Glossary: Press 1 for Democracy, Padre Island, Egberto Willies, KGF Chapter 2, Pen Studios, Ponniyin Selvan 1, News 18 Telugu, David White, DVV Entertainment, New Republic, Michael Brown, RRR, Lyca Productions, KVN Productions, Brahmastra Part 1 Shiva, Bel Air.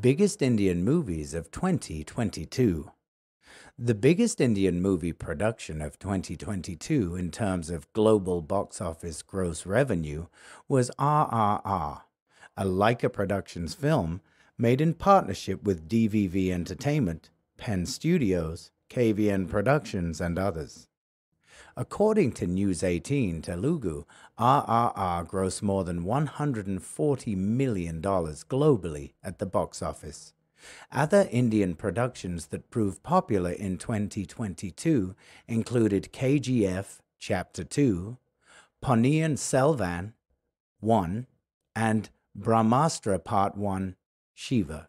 Biggest Indian Movies of 2022. The biggest Indian movie production of 2022 in terms of global box office gross revenue was RRR, a Lyca Productions film made in partnership with DVV Entertainment, Pen Studios, KVN Productions, and others. According to News 18 Telugu, RRR grossed more than $140 million globally at the box office. Other Indian productions that proved popular in 2022 included KGF Chapter 2, Ponniyin Selvan 1, and Brahmastra Part 1 Shiva.